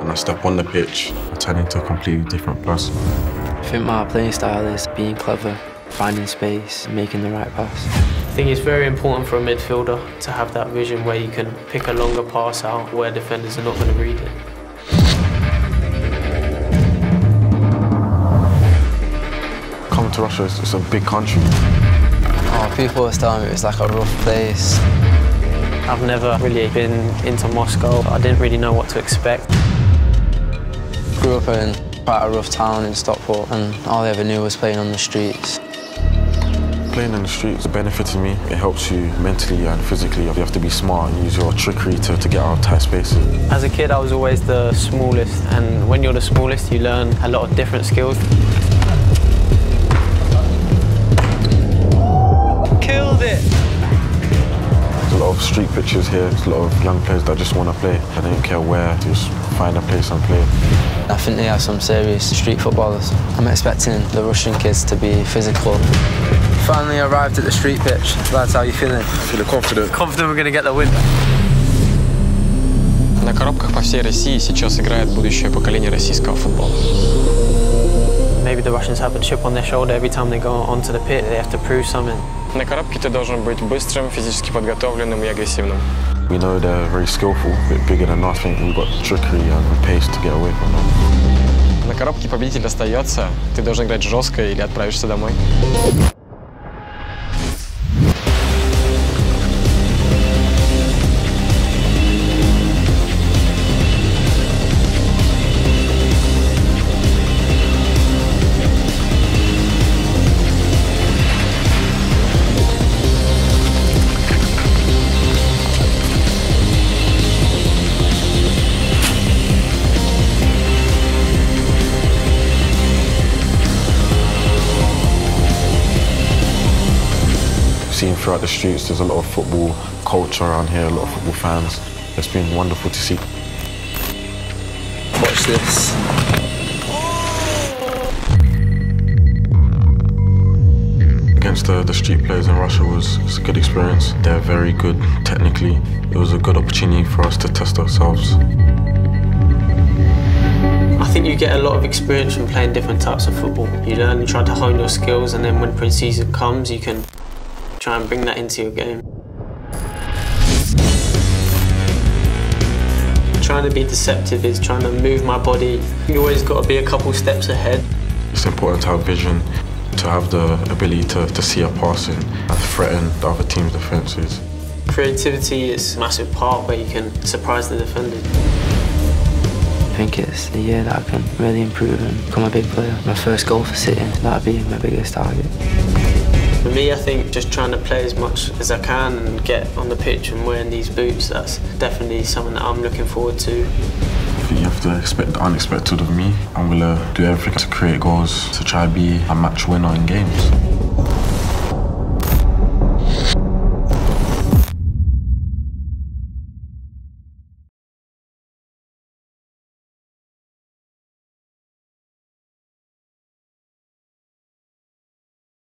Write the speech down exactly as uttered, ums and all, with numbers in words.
When I step on the pitch, I turn into a completely different person. I think my playing style is being clever, finding space, making the right pass. I think it's very important for a midfielder to have that vision where you can pick a longer pass out where defenders are not going to read it. Coming to Russia, it's, it's a big country. Oh, people are telling me it's like a rough place. I've never really been into Moscow. I didn't really know what to expect. Grew up in quite a rough town in Stockport, and all I ever knew was playing on the streets. Playing in the streets benefited me. It helps you mentally and physically. You have to be smart and use your trickery to, to get out of tight spaces. As a kid, I was always the smallest, and when you're the smallest, you learn a lot of different skills. Killed it! There's a lot of street pitches here. There's a lot of young players that just want to play. I don't care where, just find a place and play. I think they have some serious street footballers. I'm expecting the Russian kids to be physical. Finally arrived at the street pitch. Lads, how are you feeling? Feeling confident. Confident we're going to get the win. На коробках по всей России сейчас играет будущее поколение российского футбола. Maybe the Russians have a chip on their shoulder every time they go onto the pitch. They have to prove something. На коробке ты должен быть быстрым, физически подготовленным и агрессивным. We know they're very skillful, a bit bigger than us. I think we've got trickery and pace to get away from them. На коробке победитель остается. Ты должен играть жестко или отправишься домой. Seen throughout the streets, there's a lot of football culture around here, a lot of football fans. It's been wonderful to see. Watch this. Against the, the street players in Russia was, was a good experience. They're very good technically. It was a good opportunity for us to test ourselves. I think you get a lot of experience from playing different types of football. You learn, you try to hone your skills, and then when pre-season comes, you can try and bring that into your game. Trying to be deceptive is trying to move my body. You always got to be a couple steps ahead. It's important to have vision, to have the ability to, to see a passing and threaten the other team's defences. Creativity is a massive part where you can surprise the defenders. I think it's the year that I can really improve and become a big player. My first goal for City, that'd be my biggest target. For me, I think just trying to play as much as I can and get on the pitch and wearing these boots, that's definitely something that I'm looking forward to. I think you have to expect the unexpected of me. I'm going to do everything to create goals, to try to be a match winner in games.